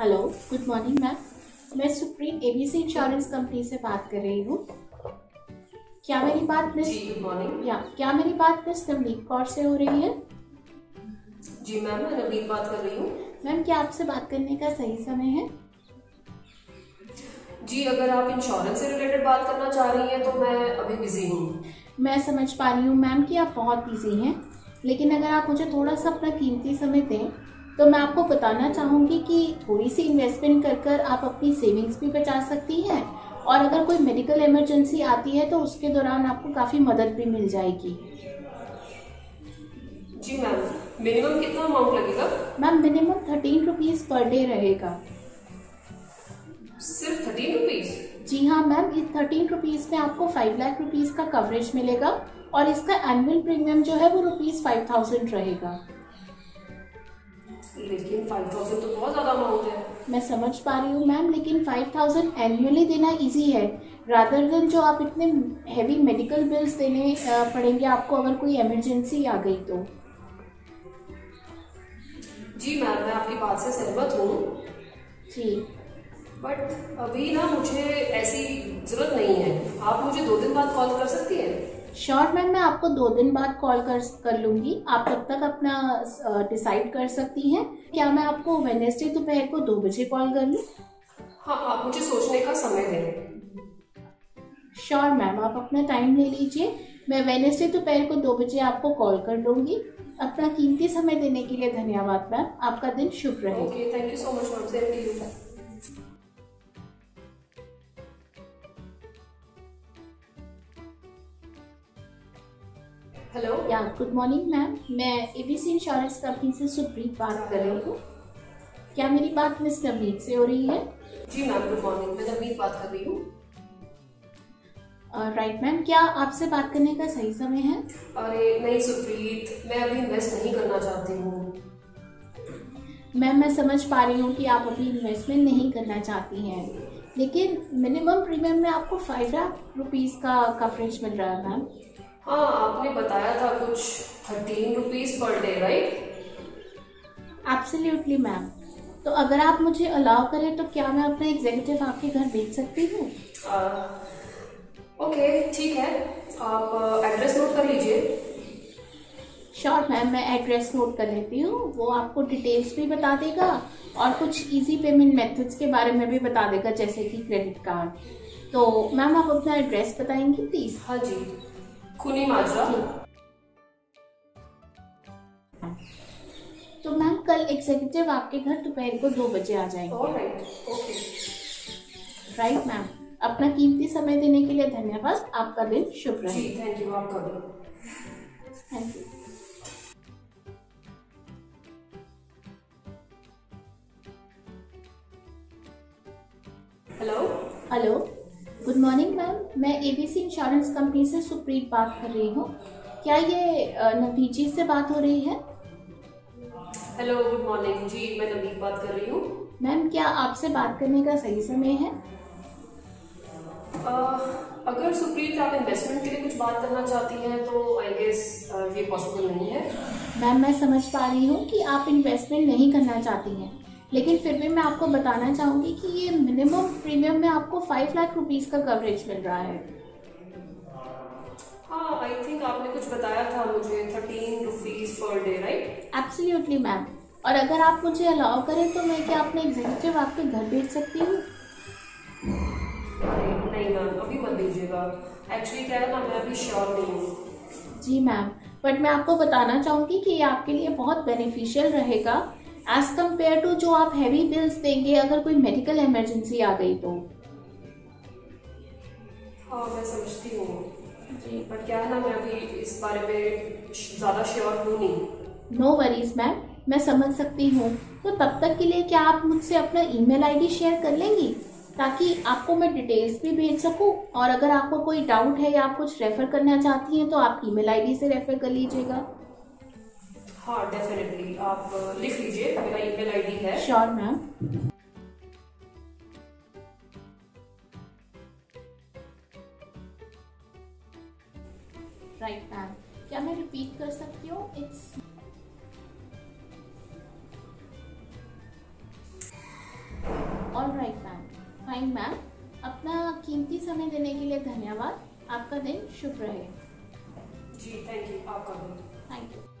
Hello, good morning ma'am. मैं Supreet ABC insurance company से बात कर रही हूँ। क्या मेरी बात मिस नवनीत कौर से हो रही है? जी मैम, मैं नवनीत बात कर रही हूँ। मैम, क्या आपसे बात करने का सही समय है? जी, अगर आप इंश्योरेंस से रिलेटेड बात करना चाह रही हैं तो मैं अभी बिजी हूँ। मैं समझ पा रही हूँ मैम कि आप बहुत बिजी हैं, लेकिन अगर आप मुझे थोड़ा सा अपना कीमती समय दें तो मैं आपको बताना चाहूँगी कि थोड़ी सी इन्वेस्टमेंट कर कर आप अपनी सेविंग्स भी बचा सकती हैं और अगर कोई मेडिकल इमरजेंसी आती है तो उसके दौरान आपको काफ़ी मदद भी मिल जाएगी। जी मैम, मिनिमम कितना अमाउंट लगेगा? Ma'am, minimum 13 rupees per day रहेगा। सिर्फ 13 रुपीज़? जी हाँ मैम, इस 13 रुपीज़ में आपको 5 लाख रुपीज़ का कवरेज मिलेगा और इसका एनुअल प्रीमियम जो है वो ₹5,000 रहेगा। लेकिन 5,000 तो बहुत ज़्यादा अमाउंट है। मैं समझ पा रही हूँ मैम, लेकिन 5,000 एनुअली देना इजी है रादर देन जो आप इतने हैवी मेडिकल बिल्स देने पड़ेंगे आपको अगर कोई इमरजेंसी आ गई तो। जी मैम, मैं आपकी बात से सहमत हूँ जी, बट अभी ना मुझे ऐसी जरूरत नहीं है। आप मुझे 2 दिन बाद कॉल कर सकती हैं? श्योर मैम, मैं आपको 2 दिन बाद कॉल कर लूँगी। आप तब तक अपना डिसाइड कर सकती हैं। क्या मैं आपको वेडनेसडे दोपहर को 2 बजे कॉल कर लूँ? हाँ, आप मुझे सोचने का समय दें। श्योर मैम, आप अपना टाइम ले लीजिए। मैं वेडनेसडे दोपहर को 2 बजे आपको कॉल कर लूँगी। अपना कीमती समय देने के लिए धन्यवाद मैम। आपका दिन शुभ रहे। Okay, thank you so much ma'am, same to you. Hello या गुड मॉर्निंग मैम, मैं ABC इंश्योरेंस कंपनी से सुप्रीत बात कर रही हूँ। क्या मेरी बात मिस नवनीत से हो रही है? जी मैम, गुड मॉर्निंग, मैं नवनीत बात कर रही हूँ। राइट मैम, क्या आपसे बात करने का सही समय है? अरे नहीं सुप्रीत, मैं अभी इन्वेस्ट नहीं करना चाहती हूँ। मैम, मैं समझ पा रही हूँ कि आप अभी इन्वेस्टमेंट नहीं करना चाहती हैं, लेकिन मिनिमम प्रीमियम में आपको 5 लाख रुपीज़ का कवरेज मिल रहा है मैम। हाँ, आपने बताया था कुछ 13 rupees per day, right? Absolutely ma'am. तो अगर आप मुझे अलाउ करें तो क्या मैं अपना एग्जीक्यूटिव आपके घर भेज सकती हूँ? ओके, ठीक है। आप एड्रेस नोट कर लीजिए। श्योर मैम, मैं एड्रेस नोट कर लेती हूँ। वो आपको डिटेल्स भी बता देगा और कुछ इजी पेमेंट मेथड्स के बारे में भी बता देगा, जैसे कि क्रेडिट कार्ड। तो मैम, आप अपना एड्रेस बताएंगी प्लीज़? हाँ जी, खुनी माजरा। तो मैम, कल एग्जीक्यूटिव आपके घर दोपहर को 2 बजे आ जाएंगे। Alright, okay. राइट मैम, अपना कीमती समय देने के लिए धन्यवाद। आपका दिन शुभ रहे। जी, थैंक यू। आपका दिन। Thank you. Hello hello, good morning ma'am, मैं ABC इंश्योरेंस कंपनी से सुप्रीत बात कर रही हूँ। क्या ये नवनीत जी से बात हो रही है? हेलो, गुड मॉर्निंग जी, मैं नवनीत बात कर रही हूँ। मैम, क्या आपसे बात करने का सही समय है? अगर सुप्रीत आप इन्वेस्टमेंट के लिए कुछ बात करना चाहती हैं तो आई गेस ये पॉसिबल नहीं है। मैम, मैं समझ पा रही हूँ कि आप इन्वेस्टमेंट नहीं करना चाहती हैं, लेकिन फिर भी मैं आपको बताना चाहूँगी कि ये मिनिमम प्रीमियम में आपको 5 लाख रुपीज़ का कवरेज मिल रहा है। हाँ, आई थिंक आपने कुछ बताया था मुझे 13 rupees per day, right? Absolutely ma'am. और अगर आप मुझे अलाउ करें तो मैं क्या अपने एग्जीक्यूटिव आपके घर भेज सकती हूँ? नहीं मैम, अभी मत भेजिएगा। एक्चुअली क्या है ना, मैं अभी श्योर नहीं हूँ। जी मैम, बट मैं आपको बताना चाहूँगी कि ये आपके लिए बहुत बेनिफिशियल रहेगा एज कम्पेयर टू जो आप हैवी बिल्स देंगे अगर कोई मेडिकल इमरजेंसी आ गई तो। हाँ, मैं समझती हूँ जी, बट क्या है ना, मैं अभी इस बारे में ज़्यादा श्योर हूँ नहीं। नो वरीज मैम, मैं समझ सकती हूँ। तो तब तक के लिए क्या आप मुझसे अपना ईमेल आईडी शेयर कर लेंगी ताकि आपको मैं डिटेल्स भी भेज सकूँ, और अगर आपको कोई डाउट है या आप कुछ रेफ़र करना चाहती हैं तो आप ईमेल आईडी से रेफ़र कर लीजिएगा। हाँ, डेफिनेटली, आप लिख लीजिए, मेरा ईमेल आईडी है। Sure ma'am. राइट मैम, क्या मैं रिपीट कर सकती हूँ? इट्स फाइन मैम, अपना कीमती समय देने के लिए धन्यवाद। आपका दिन शुभ रहे। जी थैंक यू, आपका भी थैंक यू।